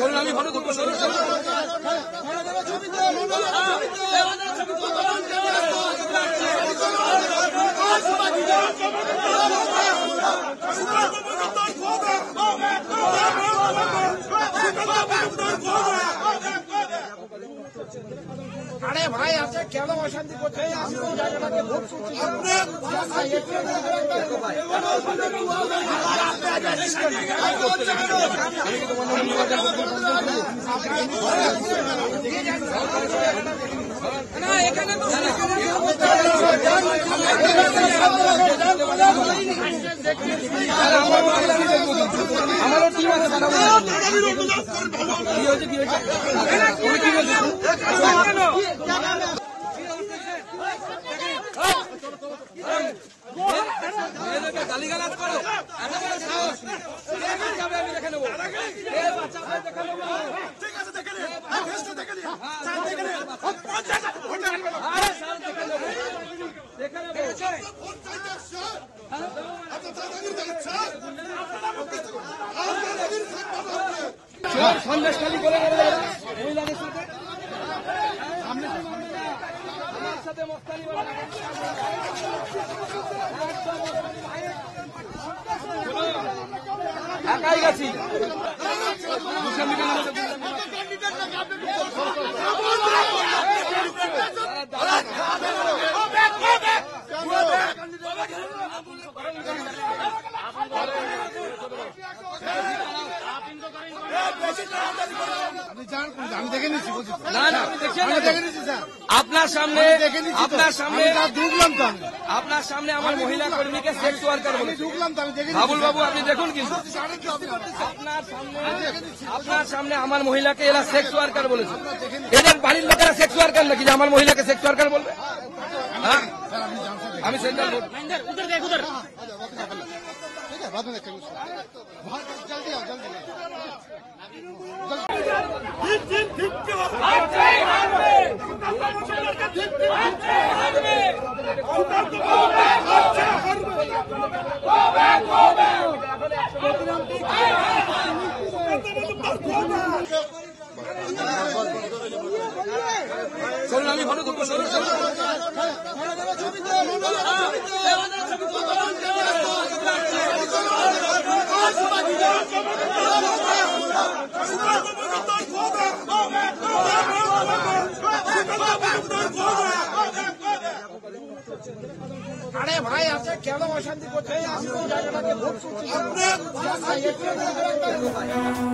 আরে ভাই আপনি কেন অশান্তি করছেন? আমারও টিম আছে গালিগালাজ করো, আমি দেখে নেবো। সন্দেশখালী করে সাথে মস্তানি একাই গেছি। আপনার সামনে আমার মহিলা কর্মীকে সেক্স ওয়ার্কার বলে ঢুকলাম তো আমি দেখেছি। বাবুল বাবু আপনি দেখুন, কিন্তু আপনার সামনে আমার মহিলাকে এরা সেক্স ওয়ার্কার বলেছে। এদের বাড়ির লোকেরা সেক্স ওয়ার্কার নাকি যে আমার মহিলাকে সেক্স ওয়ার্কার বলবে? আমি সেন্টার আমি ভালো করবো। আরে ভাই আপনি কেন অশান্তি করছেন?